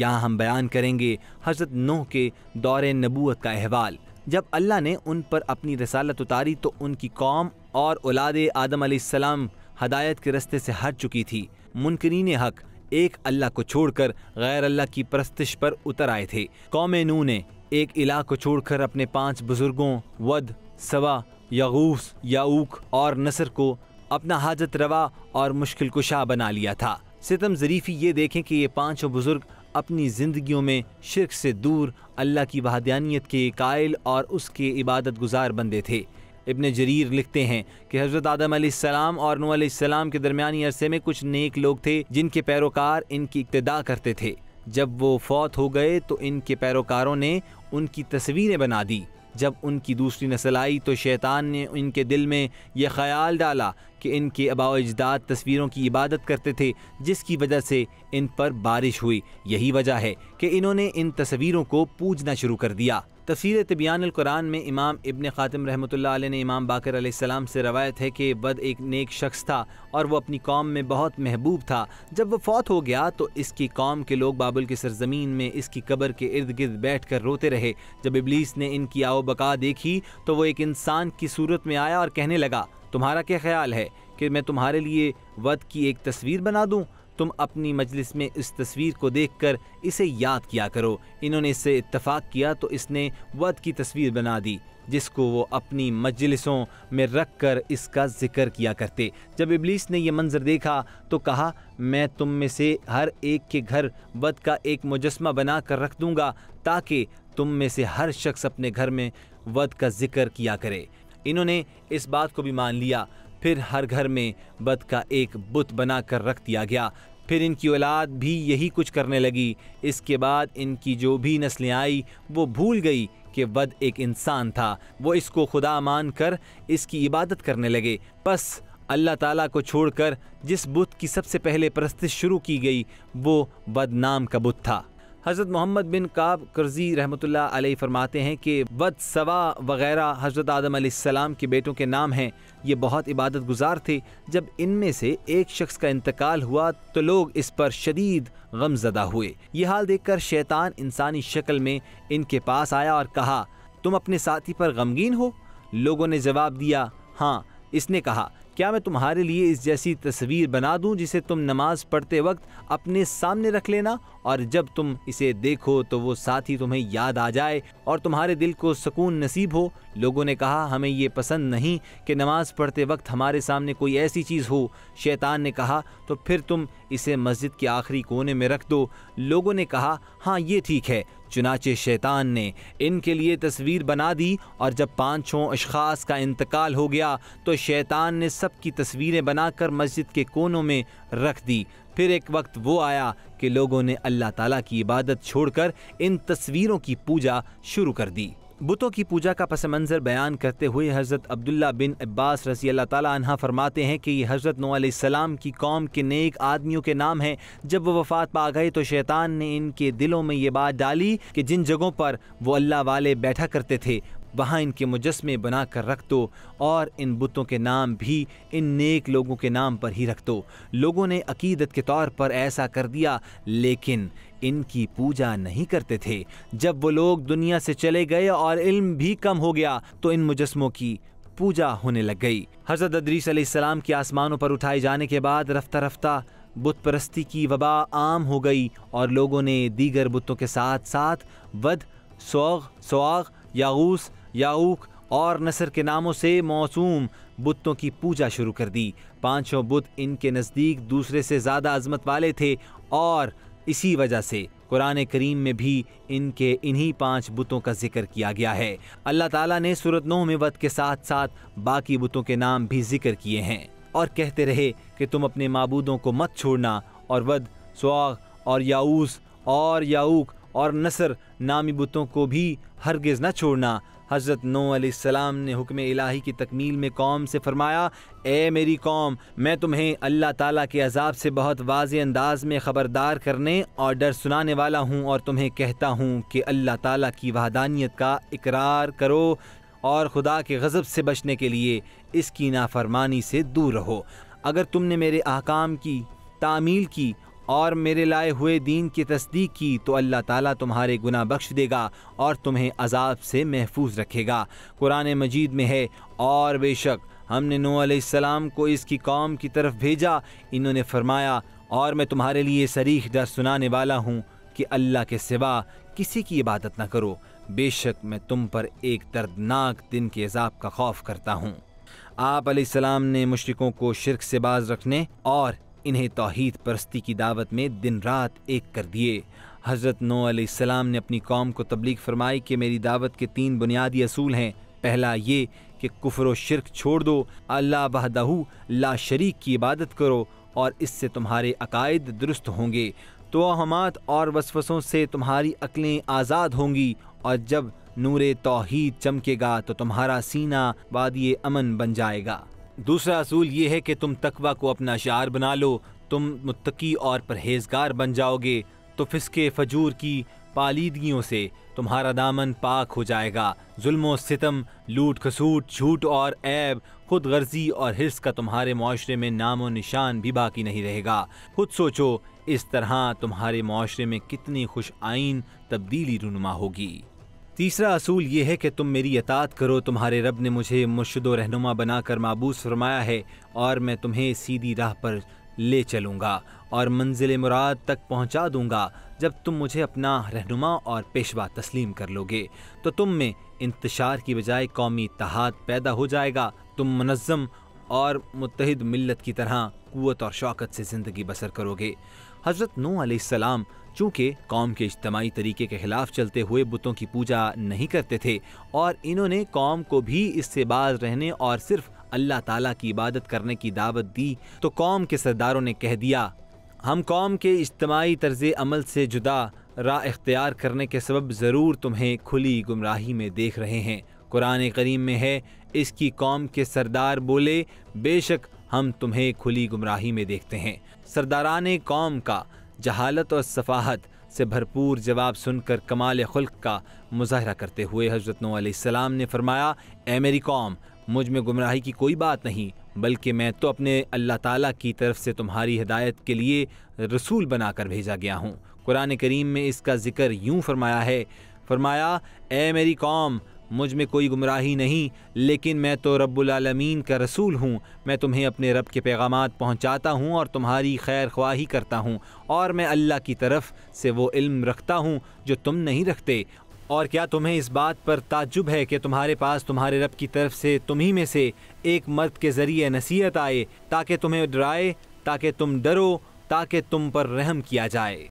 यहाँ हम बयान करेंगे हज़रत नूह के दौरे नबूवत का अहवाल। जब अल्लाह ने उन पर अपनी रसालत उतारी तो उनकी कौम और औलाद आदम अलैहिस्सलाम हदायत के रास्ते से हट चुकी थी। मुनकरीन हक एक अल्लाह को छोड़कर गैर अल्लाह की परस्तिश पर उतर आए थे। कौम नूह ने एक इलाह को छोड़कर अपने 5 बुजुर्गों वद, सवा, यागूस, याऊक और नसर को अपना हाजत रवा और मुश्किल कुशा बना लिया था। सितम ज़रीफ़ी ये देखें कि ये पाँचों बुज़ुर्ग अपनी ज़िंदगियों में शिर्क से दूर अल्लाह की वहदानियत के कायल और उसके इबादत गुजार बंदे थे। इब्ने जरीर लिखते हैं कि हज़रत आदम अलैहिस्सलाम और नूह अलैहिस्सलाम के दरमियानी अरसे में कुछ नेक लोग थे जिनके पैरोकार इनकी इक्तदा करते थे। जब वो फौत हो गए तो इनके पैरोकारों ने उनकी तस्वीरें बना दी। जब उनकी दूसरी नस्ल आई तो शैतान ने इनके दिल में यह ख्याल डाला कि इनके आबाओ अजदाद तस्वीरों की इबादत करते थे, जिसकी वजह से इन पर बारिश हुई। यही वजह है कि इन्होंने इन तस्वीरों को पूजना शुरू कर दिया। तफसीर तिब्यानुल कुरान में इमाम इब्न ख़ातिम रहमतुल्लाह अलैह ने इमाम बाकर अलैहिस्सलाम से रवायत है कि वद एक नेक शख्स था और वह अपनी कौम में बहुत महबूब था। जब वह फौत हो गया तो इसकी कौम के लोग बाबुल की सरजमीन में इसकी कब्र के इर्द गिर्द बैठकर रोते रहे। जब इब्लीस ने इनकी आओबका देखी तो वह एक इंसान की सूरत में आया और कहने लगा, तुम्हारा क्या ख्याल है कि मैं तुम्हारे लिए वद की एक तस्वीर बना दूँ? तुम अपनी मजलिस में इस तस्वीर को देखकर इसे याद किया करो। इन्होंने इससे इत्तफाक किया तो इसने वद की तस्वीर बना दी, जिसको वो अपनी मजलिसों में रखकर इसका जिक्र किया करते। जब इब्लीस ने यह मंजर देखा तो कहा, मैं तुम में से हर एक के घर वद का एक मुजस्मा बना कर रख दूँगा ताकि तुम में से हर शख्स अपने घर में वद का जिक्र किया करे। इन्होंने इस बात को भी मान लिया। फिर हर घर में वद का एक बुत बना कर रख दिया गया। फिर इनकी औलाद भी यही कुछ करने लगी। इसके बाद इनकी जो भी नस्लें आई वो भूल गई कि वद एक इंसान था। वो इसको खुदा मान कर इसकी इबादत करने लगे। बस अल्लाह ताला को छोड़कर जिस बुत की सबसे पहले परस्तिश शुरू की गई वो वद नाम का बुत था। हज़रत मोहम्मद बिन काब करज़ी रहमतुल्लाह अलैह फरमाते हैं कि वद, सवा वग़ैरह हज़रत आदम अलैहिस्सलाम के बेटों के नाम हैं। ये बहुत इबादत गुजार थे। जब इनमें से एक शख्स का इंतकाल हुआ तो लोग इस पर शदीद गमज़दा हुए। यह हाल देखकर शैतान इंसानी शक्ल में इनके पास आया और कहा, तुम अपने साथी पर गमगीन हो? लोगों ने जवाब दिया, हाँ। इसने कहा, क्या मैं तुम्हारे लिए इस जैसी तस्वीर बना दूं जिसे तुम नमाज पढ़ते वक्त अपने सामने रख लेना और जब तुम इसे देखो तो वो साथी तुम्हें याद आ जाए और तुम्हारे दिल को सुकून नसीब हो? लोगों ने कहा, हमें ये पसंद नहीं कि नमाज पढ़ते वक्त हमारे सामने कोई ऐसी चीज़ हो। शैतान ने कहा, तो फिर तुम इसे मस्जिद के आखिरी कोने में रख दो। लोगों ने कहा, हाँ ये ठीक है। चुनाचे शैतान ने इनके लिए तस्वीर बना दी और जब पाँचों अशख़ास का इंतकाल हो गया तो शैतान ने सबकी तस्वीरें बनाकर मस्जिद के कोनों में रख दी। फिर एक वक्त वो आया कि लोगों ने अल्लाह ताला की इबादत छोड़कर इन तस्वीरों की पूजा शुरू कर दी। बुतों की पूजा का पस मंज़र बयान करते हुए हज़रत अब्दुल्ला बिन अब्बास रज़ी अल्लाह ताला अन्हा फरमाते हैं कि ये हज़रत नूह अलैहिस्सलाम की कौम के नेक आदमियों के नाम हैं। जब वो वफ़ात पा गए तो शैतान ने इनके दिलों में ये बात डाली कि जिन जगहों पर वो अल्लाह वाले बैठा करते थे वहाँ इनके मुजस्मे बना कर रख दो और इन बुतों के नाम भी इन नेक लोगों के नाम पर ही रख दो। लोगों ने अकीदत के तौर पर ऐसा कर दिया लेकिन इनकी पूजा नहीं करते थे। जब वो लोग दुनिया से चले गए और इल्म भी कम हो गया तो इन मुजस्मों की पूजा होने लग गई। हज़रत इदरीस अलैहिस्सलाम के आसमानों पर उठाए जाने के बाद रफ्ता रफ्ता बुत परस्ती की वबा आम हो गई और लोगों ने दीगर बुतों के साथ साथ वद, स्वाग, यागूस, याऊक और नसर के नामों से मौसूम बुतों की पूजा शुरू कर दी। पांचों बुत इनके नज़दीक दूसरे से ज़्यादा अजमत वाले थे और इसी वजह से कुरान करीम में भी इनके इन्हीं 5 बुतों का जिक्र किया गया है। अल्लाह ताला ने सूरत नूह में वद के साथ साथ बाकी बुतों के नाम भी जिक्र किए हैं और कहते रहे कि तुम अपने माबूदों को मत छोड़ना और वद, स्वाग और याऊस और याऊक और नसर नामी बुतों को भी हरगिज़ न छोड़ना। हज़रत नूह अलैहिस्सलाम ने हुक्म इलाही की तकमील में कौम से फरमाया, ए मेरी कौम, मैं तुम्हें अल्लाह ताला के अजाब से बहुत वाज़े अंदाज में ख़बरदार करने और डर सुनाने वाला हूँ और तुम्हें कहता हूँ कि अल्लाह ताला की वहदानियत का इकरार करो और खुदा के गज़ब से बचने के लिए इसकी नाफरमानी से दूर रहो। अगर तुमने मेरे अहकाम की तामील की और मेरे लाए हुए दीन की तस्दीक की तो अल्लाह ताला तुम्हारे गुनाह बख्श देगा और तुम्हें अजाब से महफूज रखेगा। कुरान मजीद में है, और बेशक हमने नूह अलैहिस्सलाम को इसकी कौम की तरफ भेजा, इन्होंने फरमाया और मैं तुम्हारे लिए सरीह डर सुनाने वाला हूँ कि अल्लाह के सिवा किसी की इबादत न करो, बेशक मैं तुम पर एक दर्दनाक दिन के अजाब का खौफ करता हूँ। आप अलैहिस्सलाम ने मुशरिकों को शिरक से बाज रखने और इन्हें तौहीद परस्ती की दावत में दिन रात एक कर दिए। हज़रत नूह अलैहिस्सलाम ने अपनी कौम को तबलीग फरमाई कि मेरी दावत के तीन बुनियादी असूल हैं। पहला ये कि कुफ्र व शिरक छोड़ दो, अल्लाह वहदहू ला शरीक की इबादत करो और इससे तुम्हारे अकायद दुरुस्त होंगे, तोहमात और वसवसों से तुम्हारी अक्लें आज़ाद होंगी और जब नूरे तौहीद चमकेगा तो तुम्हारा सीना वादी अमन बन जाएगा। दूसरा असूल ये है कि तुम तकवा को अपना शार बना लो, तुम मुत्तकी और परहेजगार बन जाओगे तो फिसके फजूर की पालीदगियों से तुम्हारा दामन पाक हो जाएगा। जुल्मो सितम, लूट खसूट, झूठ और ऐब, खुद गर्जी और हिर्स का तुम्हारे माशरे में नामो निशान भी बाकी नहीं रहेगा। खुद सोचो इस तरह तुम्हारे माशरे में कितनी खुश आइन तब्दीली रुनुमा होगी। तीसरा असूल ये है कि तुम मेरी इताअत करो, तुम्हारे रब ने मुझे मुर्शिद व रहनुमा बनाकर माबूस फरमाया है और मैं तुम्हें सीधी राह पर ले चलूँगा और मंजिल मुराद तक पहुँचा दूँगा। जब तुम मुझे अपना रहनुमा और पेशवा तस्लीम कर लोगे तो तुम में इंतशार की बजाय कौमी इत्तेहाद पैदा हो जाएगा। तुम मुनज़्ज़म और मुत्तहिद मिलत की तरह क़ुव्वत और शौकत से ज़िंदगी बसर करोगे। हज़रत नूह अलैहिस्सलाम चूँकि कौम के इज्तमाही तरीके के ख़िलाफ़ चलते हुए बुतों की पूजा नहीं करते थे और इन्होंने कौम को भी इससे बाज रहने और सिर्फ अल्लाह ताला की इबादत करने की दावत दी तो कौम के सरदारों ने कह दिया, हम कौम के इज्तमाही तर्ज़ अमल से जुदा राह इख्तियार करने के सबब ज़रूर तुम्हें खुली गुमराही में देख रहे हैं। कुरान करीम में है, इसकी कौम के सरदार बोले, बेशक हम तुम्हें खुली गुमराही में देखते हैं। सरदारान कौम का जहालत और सफाहत से भरपूर जवाब सुनकर कमाल खुल्क का मुजाहरा करते हुए हज़रत नूह अलैहिस्सलाम ने फरमाया, ए मेरी कौम, मुझ में गुमराही की कोई बात नहीं, बल्कि मैं तो अपने अल्लाह ताला की तरफ से तुम्हारी हिदायत के लिए रसूल बनाकर भेजा गया हूँ। कुरान करीम में इसका जिक्र यूँ फरमाया है, फरमाया, ए मेरी कौम, मुझ में कोई गुमराही नहीं, लेकिन मैं तो रब्बुल आलमीन का रसूल हूँ। मैं तुम्हें अपने रब के पैगामात पहुँचाता हूँ और तुम्हारी खैर ख्वाही करता हूँ और मैं अल्लाह की तरफ से वो इल्म रखता हूँ जो तुम नहीं रखते। और क्या तुम्हें इस बात पर ताज्जुब है कि तुम्हारे पास तुम्हारे रब की तरफ से तुम ही में से एक मर्द के ज़रिए नसीहत आए ताकि तुम्हें डराए, ताकि तुम डरो, ताकि तुम पर रहम किया जाए।